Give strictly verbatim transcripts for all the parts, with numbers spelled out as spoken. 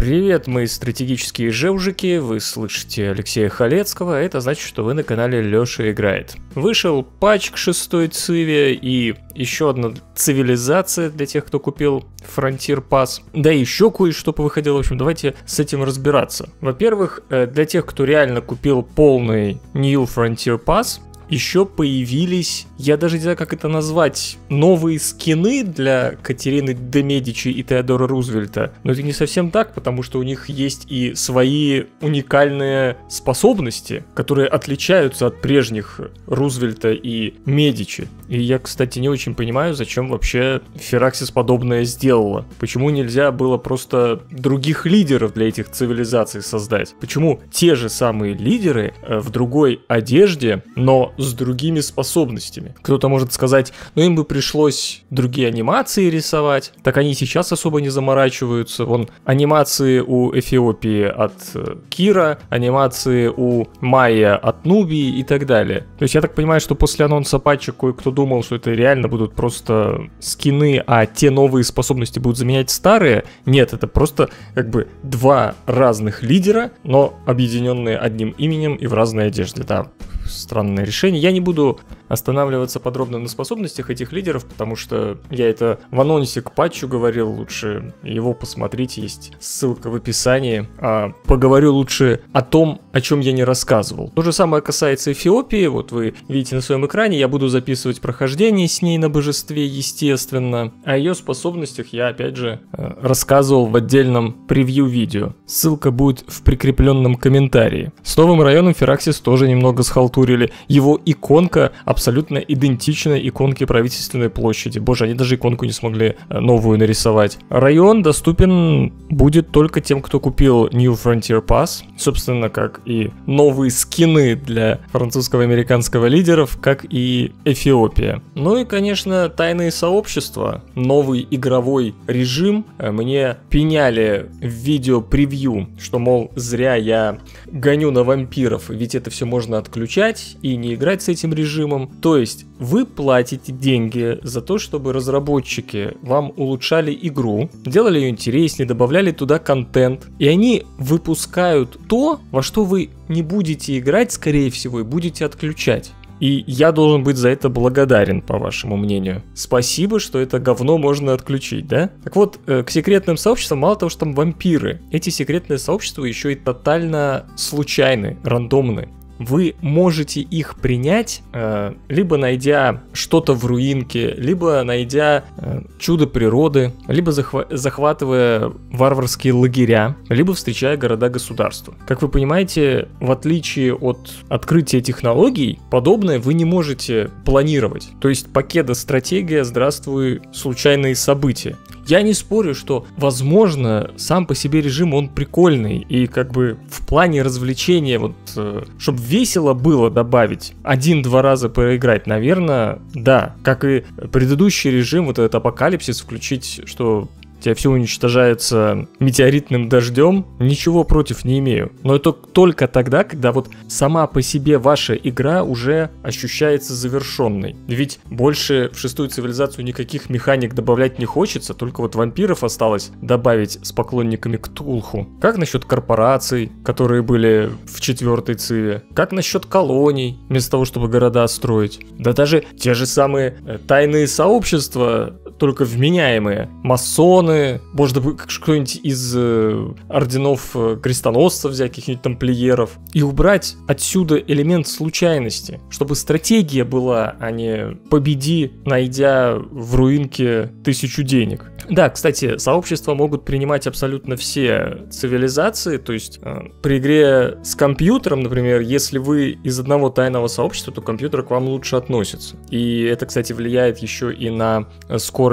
Привет, мои стратегические жевжики, вы слышите Алексея Халецкого, это значит, что вы на канале Лёша Играет. Вышел патч к шестой циве и еще одна цивилизация для тех, кто купил Frontier Pass. Да и еще кое-что повыходило, в общем, давайте с этим разбираться. Во-первых, для тех, кто реально купил полный New Frontier Pass, еще появились, я даже не знаю, как это назвать, новые скины для Катерины де Медичи и Теодора Рузвельта. Но это не совсем так, потому что у них есть и свои уникальные способности, которые отличаются от прежних Рузвельта и Медичи. И я, кстати, не очень понимаю, зачем вообще Фераксис подобное сделала. Почему нельзя было просто других лидеров для этих цивилизаций создать? Почему те же самые лидеры в другой одежде, но с другими способностями? Кто-то может сказать, ну им бы пришлось другие анимации рисовать, так они сейчас особо не заморачиваются. Вон анимации у Эфиопии от э, Кира, анимации у Майя от Нубии и так далее. То есть я так понимаю, что после анонса патча кое-кто думал, что это реально будут просто скины, а те новые способности будут заменять старые. Нет, это просто как бы два разных лидера, но объединенные одним именем и в разной одежде. Да, странное решение. Я не буду останавливаться подробно на способностях этих лидеров, потому что я это в анонсе к патчу говорил, лучше его посмотреть, есть ссылка в описании. А поговорю лучше о том, о чем я не рассказывал. То же самое касается Эфиопии, вот вы видите на своем экране, я буду записывать прохождение с ней на божестве, естественно. О ее способностях я, опять же, рассказывал в отдельном превью-видео. Ссылка будет в прикрепленном комментарии. С новым районом Firaxis тоже немного схалтурили. Его иконка абсолютно идентична иконке правительственной площади. Боже, они даже иконку не смогли новую нарисовать. Район доступен будет только тем, кто купил New Frontier Pass. Собственно, как и новые скины для французского и американского лидеров, как и Эфиопия. Ну и, конечно, тайные сообщества. Новый игровой режим. Мне пеняли в видео-превью, что, мол, зря я гоню на вампиров, ведь это все можно отключать и не играть с этим режимом. То есть вы платите деньги за то, чтобы разработчики вам улучшали игру, делали ее интереснее, добавляли туда контент, и они выпускают то, во что вы не будете играть, скорее всего, и будете отключать. И я должен быть за это благодарен, по вашему мнению. Спасибо, что это говно можно отключить, да? Так вот, к секретным сообществам, мало того, что там вампиры, эти секретные сообщества еще и тотально случайны, рандомны. Вы можете их принять, э, либо найдя что-то в руинке, либо найдя э, чудо природы, либо захва- захватывая варварские лагеря, либо встречая города-государства. Как вы понимаете, в отличие от открытия технологий, подобное вы не можете планировать. То есть покеда стратегия, здравствуй, случайные события. Я не спорю, что, возможно, сам по себе режим, он прикольный, и как бы в плане развлечения, вот, э, чтобы весело было добавить, один-два раза поиграть, наверное, да. Как и предыдущий режим, вот этот апокалипсис, включить, что у тебя все уничтожается метеоритным дождем, ничего против не имею. Но это только тогда, когда вот сама по себе ваша игра уже ощущается завершенной. Ведь больше в шестую цивилизацию никаких механик добавлять не хочется, только вот вампиров осталось добавить с поклонниками Ктулху. Как насчет корпораций, которые были в четвертой циве? Как насчет колоний, вместо того, чтобы города строить? Да даже те же самые тайные сообщества, только вменяемые. Масоны, может быть, кто-нибудь из э, орденов э, крестоносцев взять, каких-нибудь тамплиеров, и убрать отсюда элемент случайности, чтобы стратегия была, а не победи, найдя в руинке тысячу денег. Да, кстати, сообщества могут принимать абсолютно все цивилизации, то есть э, при игре с компьютером, например, если вы из одного тайного сообщества, то компьютер к вам лучше относится. И это, кстати, влияет еще и на скорость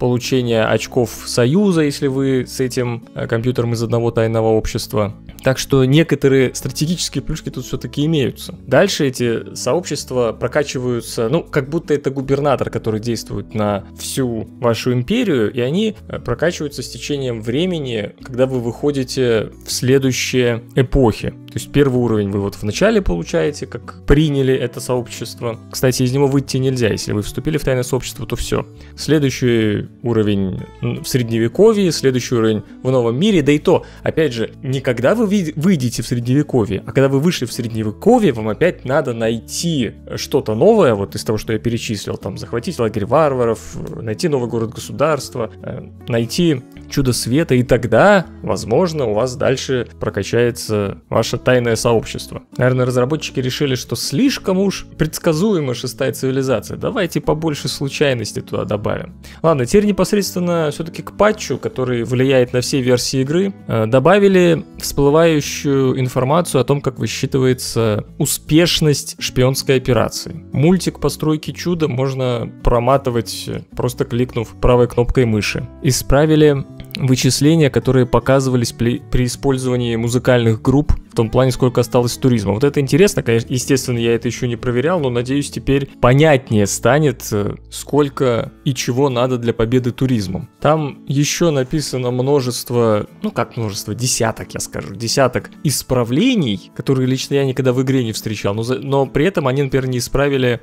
получения очков союза, если вы с этим компьютером из одного тайного общества. Так что некоторые стратегические плюшки тут все-таки имеются. Дальше эти сообщества прокачиваются, ну, как будто это губернатор, который действует на всю вашу империю, и они прокачиваются с течением времени, когда вы выходите в следующие эпохи. То есть первый уровень вы вот в начале получаете, как приняли это сообщество. Кстати, из него выйти нельзя, если вы вступили в тайное сообщество, то все. Следующий уровень в средневековье, следующий уровень в новом мире, да и то, опять же, не когда вы выйдете в средневековье, а когда вы вышли в средневековье, вам опять надо найти что-то новое, вот из того, что я перечислил, там, захватить лагерь варваров, найти новый город-государство, найти чудо света, и тогда, возможно, у вас дальше прокачается ваше тайное сообщество. Наверное, разработчики решили, что слишком уж предсказуема шестая цивилизация, давайте побольше случайности туда добавим. Ладно, теперь непосредственно все-таки к патчу, который влияет на все версии игры, добавили всплывающую информацию о том, как высчитывается успешность шпионской операции. Мультик постройки чуда можно проматывать, просто кликнув правой кнопкой мыши. Исправили вычисления, которые показывались при, при использовании музыкальных групп, в том плане, сколько осталось туризма. Вот это интересно, конечно, естественно, я это еще не проверял, но, надеюсь, теперь понятнее станет, сколько и чего надо для победы туризмом. Там еще написано множество, ну как множество, десяток, я скажу, десяток исправлений, которые лично я никогда в игре не встречал, но, за, но при этом они, например, не исправили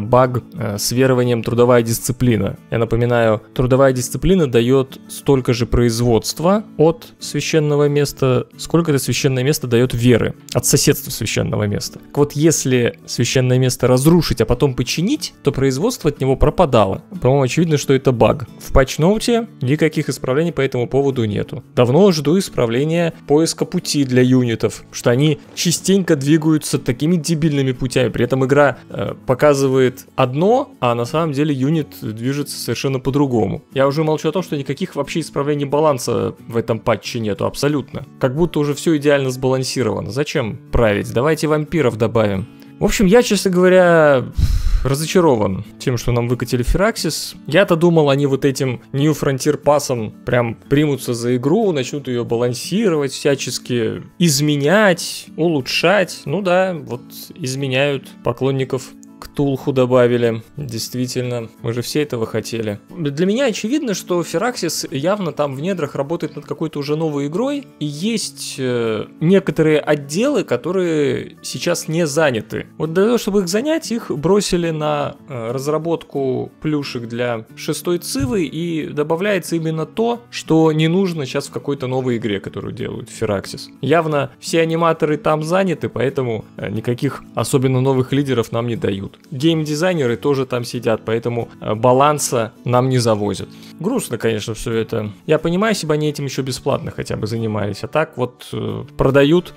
баг с верованием трудовая дисциплина. Я напоминаю, трудовая дисциплина дает столько же производства от священного места, сколько это священное место дает веры от соседства священного места. Так вот, если священное место разрушить, а потом починить, то производство от него пропадало. По-моему, очевидно, что это баг. В патчноуте никаких исправлений по этому поводу нету. Давно жду исправления поиска пути для юнитов, потому что они частенько двигаются такими дебильными путями. При этом игра э, показывает одно, а на самом деле юнит движется совершенно по-другому. Я уже молчу о том, что никаких вообще исправлений баланса в этом патче нету, абсолютно. Как будто уже все идеально сбалансировано. Зачем править? Давайте вампиров добавим. В общем, я, честно говоря, разочарован тем, что нам выкатили Firaxis. Я-то думал, они вот этим New Frontier Pass'ом прям примутся за игру, начнут ее балансировать, всячески изменять, улучшать. Ну да, вот изменяют поклонников. Ктулху добавили, действительно, мы же все этого хотели. Для меня очевидно, что Firaxis явно там в недрах работает над какой-то уже новой игрой, и есть э, некоторые отделы, которые сейчас не заняты. Вот для того, чтобы их занять, их бросили на э, разработку плюшек для шестой цивы, и добавляется именно то, что не нужно сейчас в какой-то новой игре, которую делают Firaxis. Явно все аниматоры там заняты, поэтому э, никаких особенно новых лидеров нам не дают. Геймдизайнеры тоже там сидят, поэтому баланса нам не завозят. Грустно, конечно, все это. Я понимаю, если бы они этим еще бесплатно хотя бы занимались, а так вот э, продают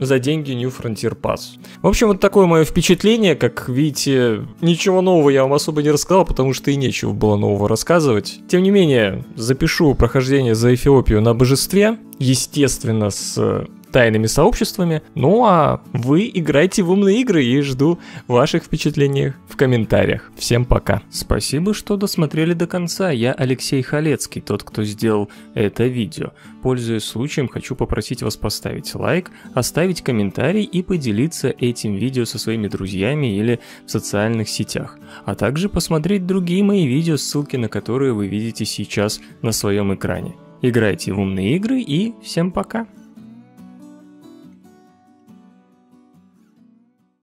за деньги New Frontier Pass. В общем, вот такое мое впечатление. Как видите, ничего нового я вам особо не рассказал, потому что и нечего было нового рассказывать. Тем не менее, запишу прохождение за Эфиопию на божестве, естественно, с тайными сообществами. Ну а вы играйте в умные игры, и жду ваших впечатлений в комментариях. Всем пока. Спасибо, что досмотрели до конца. Я Алексей Халецкий, тот, кто сделал это видео. Пользуясь случаем, хочу попросить вас поставить лайк, оставить комментарий и поделиться этим видео со своими друзьями или в социальных сетях. А также посмотреть другие мои видео, ссылки на которые вы видите сейчас на своем экране. Играйте в умные игры, и всем пока.